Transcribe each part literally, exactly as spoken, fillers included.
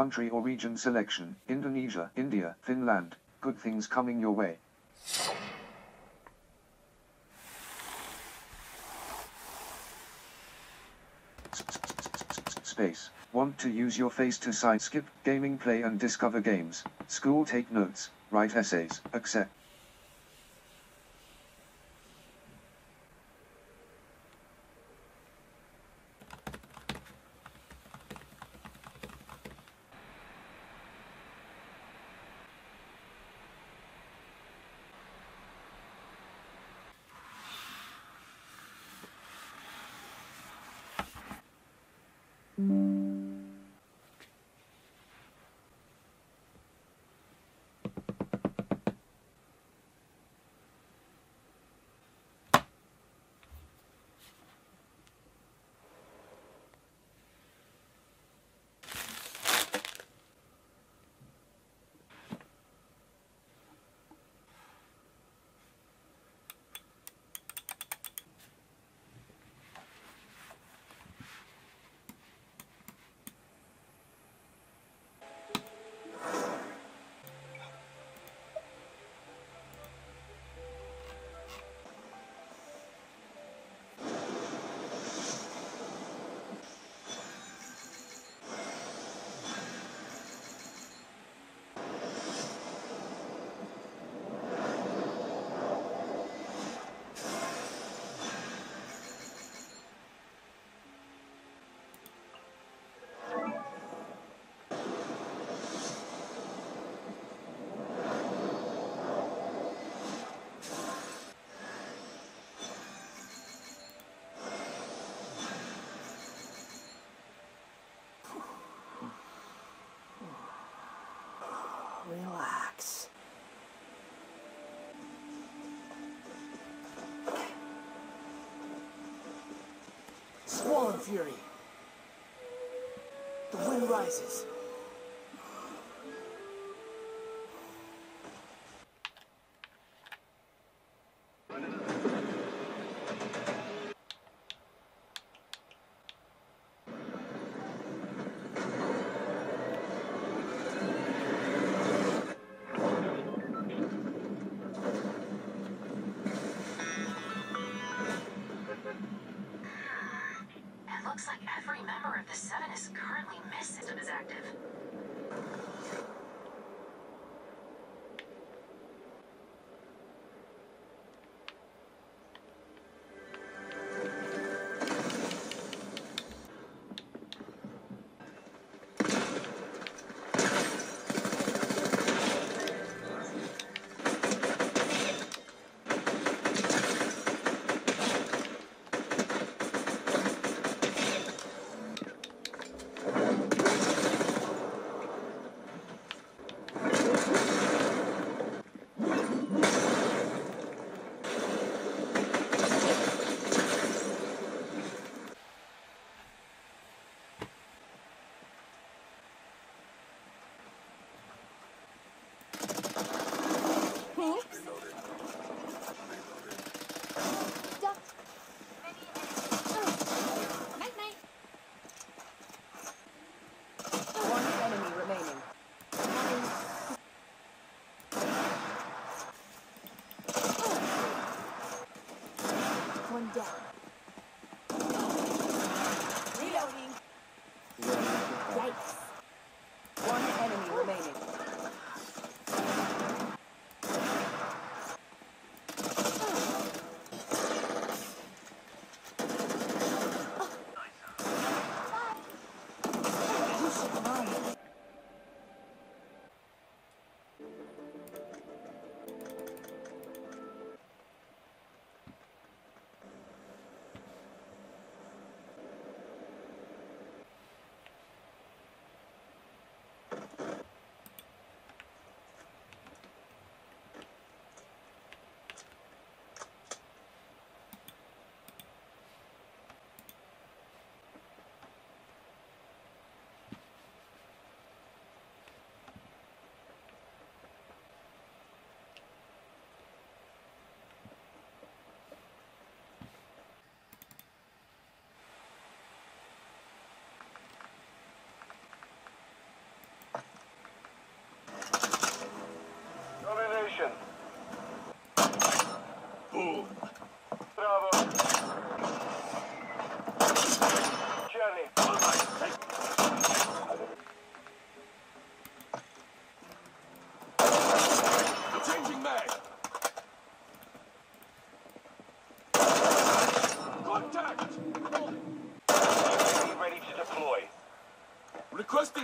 country or region selection, Indonesia, India, Finland, good things coming your way. Space. Want to use your face to side skip, gaming, play and discover games, school, take notes, write essays, accept. Relax. Swollen fury. The wind rises. Looks like every member of the seven is currently missing. System is active.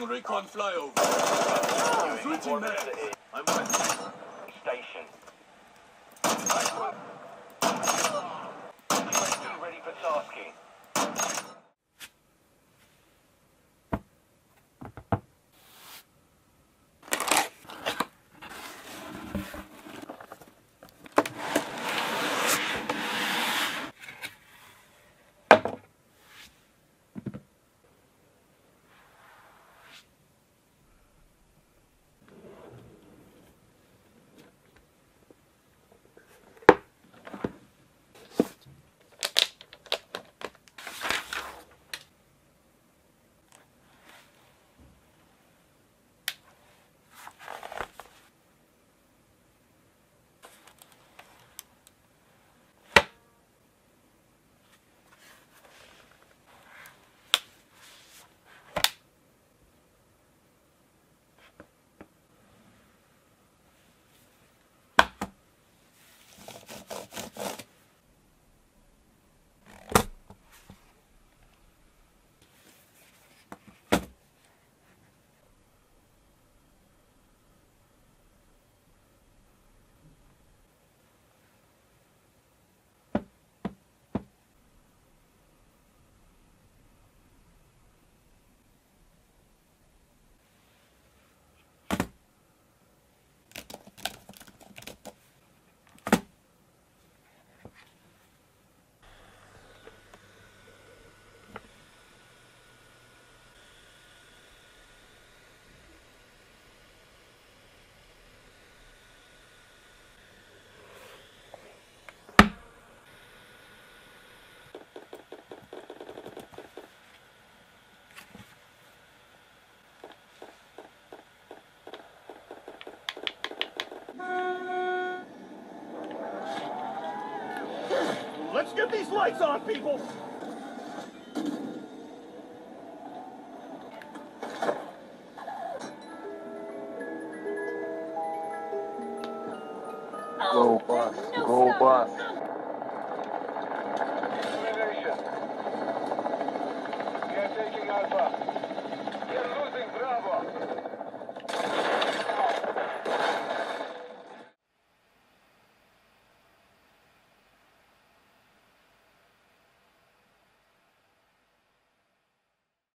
Commencing recon flyover. Oh, switching there. I'm with you. Station. U S two ready for tasking. Let's get these lights on, people!